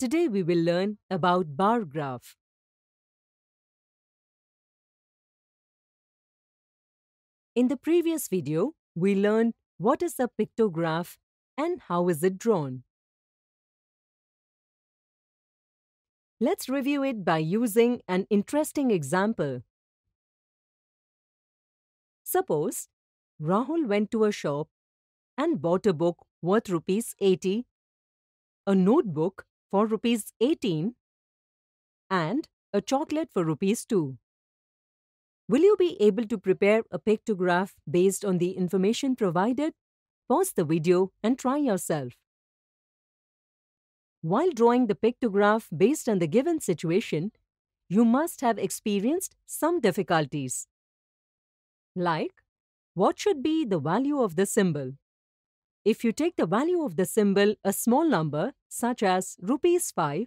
Today we will learn about bar graph. In the previous video, we learned what is a pictograph and how is it drawn. Let's review it by using an interesting example. Suppose Rahul went to a shop and bought a book worth ₹80, a notebook for ₹18 and a chocolate for ₹2. Will you be able to prepare a pictograph based on the information provided? Pause the video and try yourself. While drawing the pictograph based on the given situation, you must have experienced some difficulties. Like, what should be the value of the symbol? If you take the value of the symbol a small number, such as ₹5,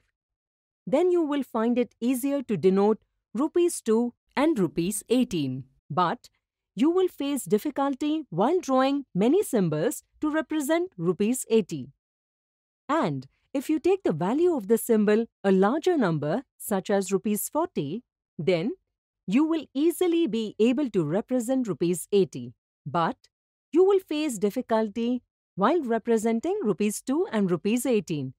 then you will find it easier to denote ₹2 and ₹18. But you will face difficulty while drawing many symbols to represent ₹80. And if you take the value of the symbol a larger number, such as ₹40, then you will easily be able to represent ₹80. But you will face difficulty while representing ₹2 and ₹18.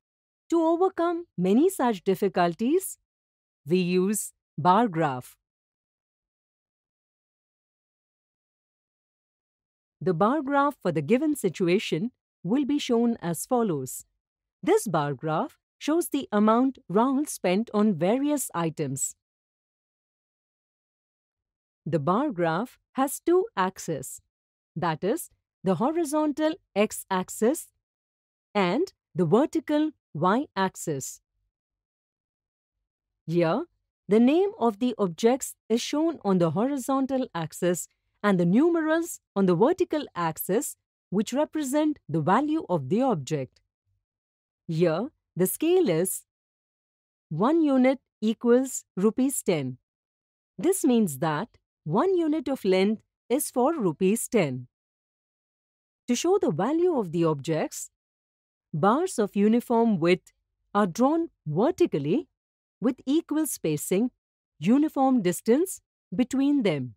To overcome many such difficulties, we use bar graph. The bar graph for the given situation will be shown as follows. This bar graph shows the amount Rahul spent on various items. The bar graph has two axes, that is, the horizontal x-axis and the vertical y-axis. Here, the name of the objects is shown on the horizontal axis and the numerals on the vertical axis, which represent the value of the object. Here, the scale is 1 unit equals ₹10. This means that 1 unit of length is for ₹10. To show the value of the objects, bars of uniform width are drawn vertically with equal spacing, uniform distance between them.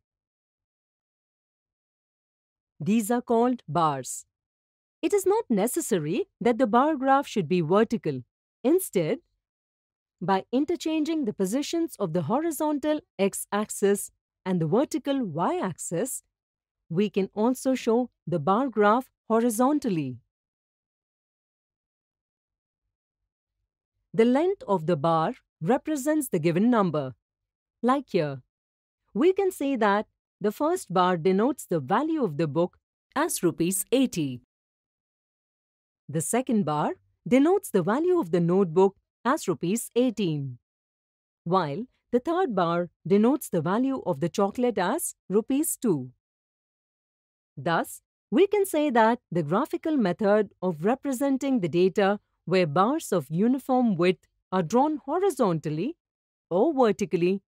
These are called bars. It is not necessary that the bar graph should be vertical. Instead, by interchanging the positions of the horizontal x-axis and the vertical y-axis, we can also show the bar graph horizontally. The length of the bar represents the given number. Like here, we can say that the first bar denotes the value of the book as ₹80. The second bar denotes the value of the notebook as ₹18. While the third bar denotes the value of the chocolate as ₹2. Thus, we can say that the graphical method of representing the data where bars of uniform width are drawn horizontally or vertically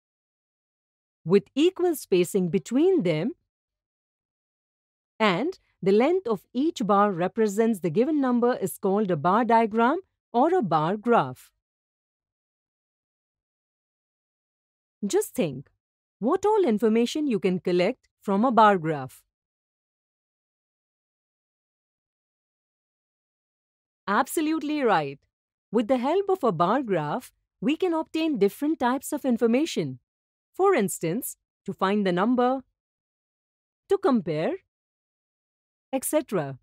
with equal spacing between them and the length of each bar represents the given number is called a bar diagram or a bar graph. Just think, what all information you can collect from a bar graph. Absolutely right. With the help of a bar graph, we can obtain different types of information. For instance, to find the number, to compare, etc.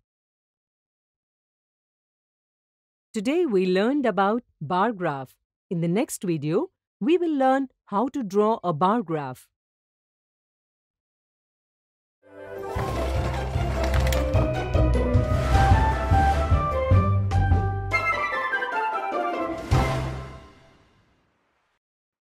Today we learned about bar graph. In the next video, we will learn how to draw a bar graph.